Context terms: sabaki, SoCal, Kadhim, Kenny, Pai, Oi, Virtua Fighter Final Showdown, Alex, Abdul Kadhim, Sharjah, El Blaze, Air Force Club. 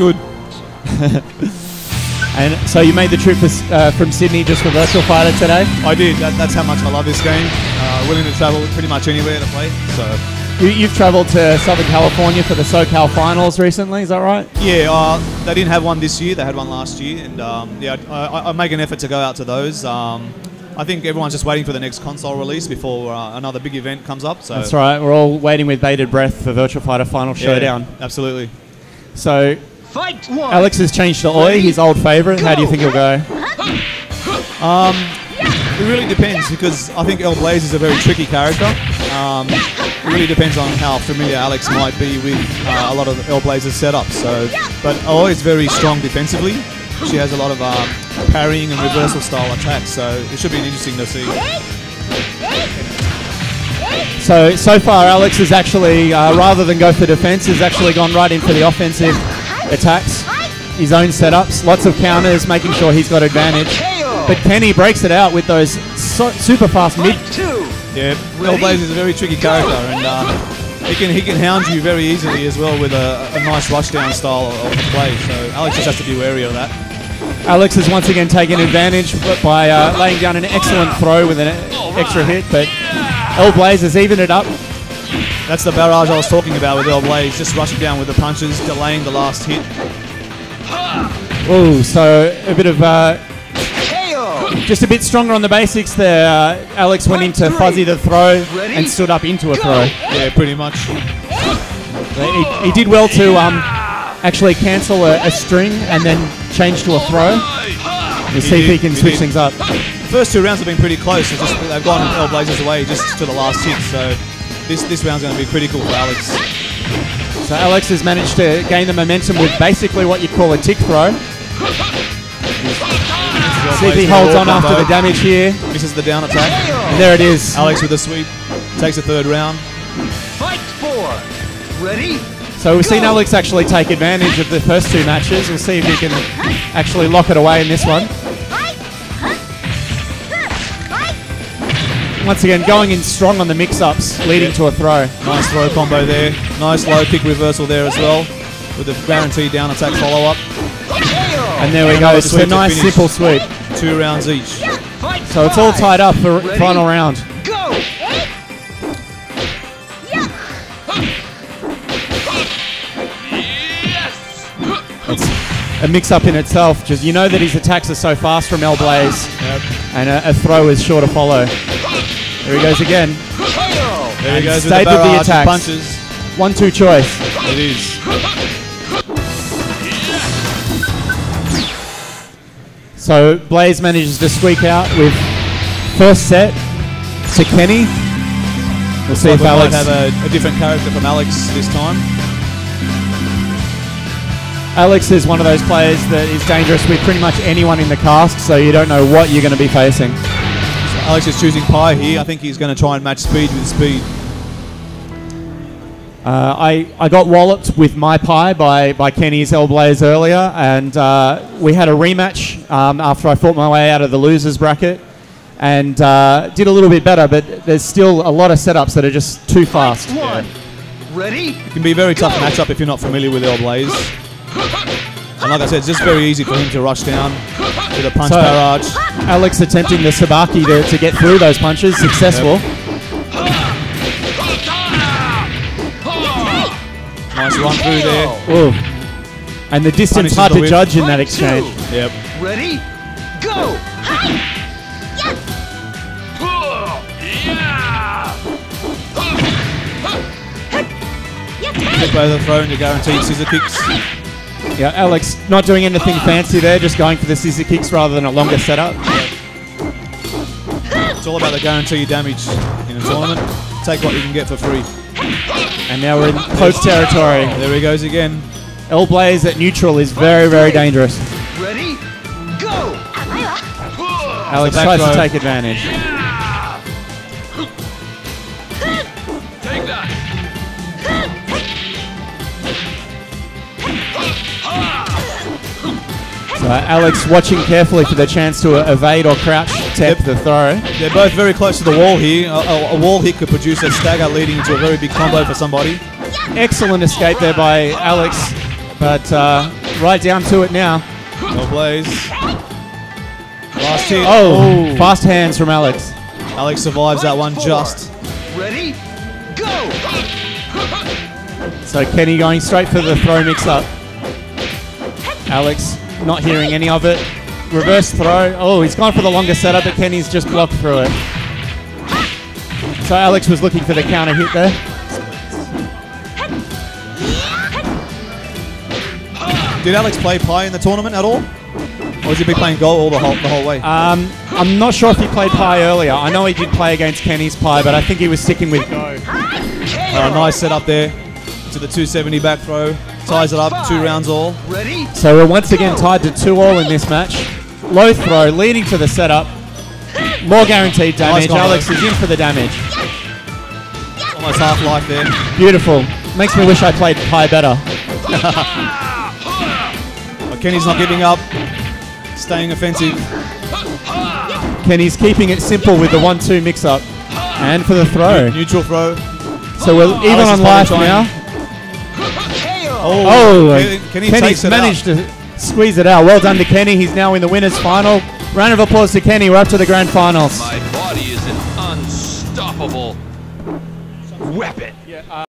good. And so you made the trip from Sydney just for Virtua Fighter today? I did. That's how much I love this game. Willing to travel pretty much anywhere to play. So you've travelled to Southern California for the SoCal Finals recently, is that right? Yeah, they didn't have one this year. They had one last year, and yeah, I make an effort to go out to those. I think everyone's just waiting for the next console release before another big event comes up. So that's right. We're all waiting with bated breath for Virtua Fighter Final Showdown. Absolutely. So Fight one. Alex has changed to Oi, his old favourite. How do you think he'll go? It really depends, because I think El Blaze is a very tricky character. It really depends on how familiar Alex might be with a lot of El Blaze's setups. So, but Oi is very strong defensively. She has a lot of parrying and reversal style attacks, so it should be interesting to see. So far Alex has actually, rather than go for defense, has actually gone right in for the offensive attacks, his own setups, lots of counters, making sure he's got advantage. But Kenny breaks it out with those super fast mid. Yeah, El Blaze is a very tricky character, and he can hound you very easily as well with a nice rushdown style of play, so Alex just has to be wary of that. Alex has once again taken advantage by laying down an excellent throw with an extra hit, but El Blaze has evened it up. That's the barrage I was talking about with El Blaze, just rushing down with the punches, delaying the last hit. Oh, so a bit of... just a bit stronger on the basics there. Alex went into fuzzy the throw and stood up into a throw. Yeah, pretty much. He did well to actually cancel a string and then change to a throw. We'll see if he can switch things up. The first two rounds have been pretty close. It's just, they've gone El Blaze's away just to the last hit. So this round's going to be critical for Alex. So Alex has managed to gain the momentum with basically what you call a tick throw. See if he holds on after the damage here. Misses the down attack. And there it is. Alex with a sweep. Takes a third round. Fight four. Ready? So we've seen Alex actually take advantage of the first two matches. We'll see if he can actually lock it away in this one. Once again, going in strong on the mix-ups, leading to a throw. Nice throw combo there. Nice low kick reversal there as well, with a guaranteed down attack follow-up. And there we go, it's a nice simple sweep. 2 rounds each. So it's all tied up for final round. Go. It's a mix-up in itself. Just, you know that his attacks are so fast from El Blaze, and a throw is sure to follow. There he goes again. There he goes with the barrage of punches. 1-2 choice. It is. So Blaze manages to squeak out with first set to Kenny. We'll see if Alex... might have a different character from Alex this time. Alex is one of those players that is dangerous with pretty much anyone in the cast, so you don't know what you're going to be facing. So Alex is choosing Pai here. I think he's going to try and match speed with speed. I got walloped with my Pai by Kenny's El Blaze earlier, and we had a rematch after I fought my way out of the losers bracket, and did a little bit better, but there's still a lot of setups that are just too fast. Yeah. Ready? It can be a very tough matchup if you're not familiar with El Blaze. And like I said, it's just very easy for him to rush down with a punch barrage. Alex attempting the sabaki to get through those punches, successful. Yep. Nice run through there. Ooh. And the distance hard to judge in that exchange. Yep. Ready? Go! Hit by the throw and your guaranteed scissor kicks. Yeah, Alex not doing anything fancy there, just going for the scissor kicks rather than a longer setup. Yep. It's all about the guaranteed damage in a tournament. Take what you can get for free. And now we're in close territory. There he goes again. El Blaze at neutral is very, very dangerous. Ready? Go! Alex tries to take advantage. Take that. So Alex watching carefully for the chance to evade or crouch. The throw. They're both very close to the wall here. A wall hit could produce a stagger leading into a very big combo for somebody. Excellent escape there by Alex, but right down to it now. No Blaze. Last hit. Oh, fast hands from Alex. Alex survives that one just. Ready? Go! So Kenny going straight for the throw mix-up. Alex not hearing any of it. Reverse throw. Oh, he's gone for the longer setup, but Kenny's just blocked through it. So Alex was looking for the counter hit there. Did Alex play Pai in the tournament at all? Or has he been playing goal all the whole way? I'm not sure if he played Pai earlier. I know he did play against Kenny's Pai, but I think he was sticking with go. Nice setup there to the 270 back throw. Ties it up, 2 rounds all. Ready? So we're once again tied to 2 all in this match. Low throw, leading to the setup. More guaranteed damage. Nice. Alex is in for the damage. Almost half life there. Beautiful. Makes me wish I played Pai better. Kenny's not giving up, staying offensive. Kenny's keeping it simple with the 1-2 mix-up. And for the throw. Neutral throw. So we're even on life now. Oh, Kenny's managed to squeeze it out. Well done to Kenny. He's now in the winners final. Round of applause to Kenny. We're up to the grand finals. My body is an unstoppable weapon.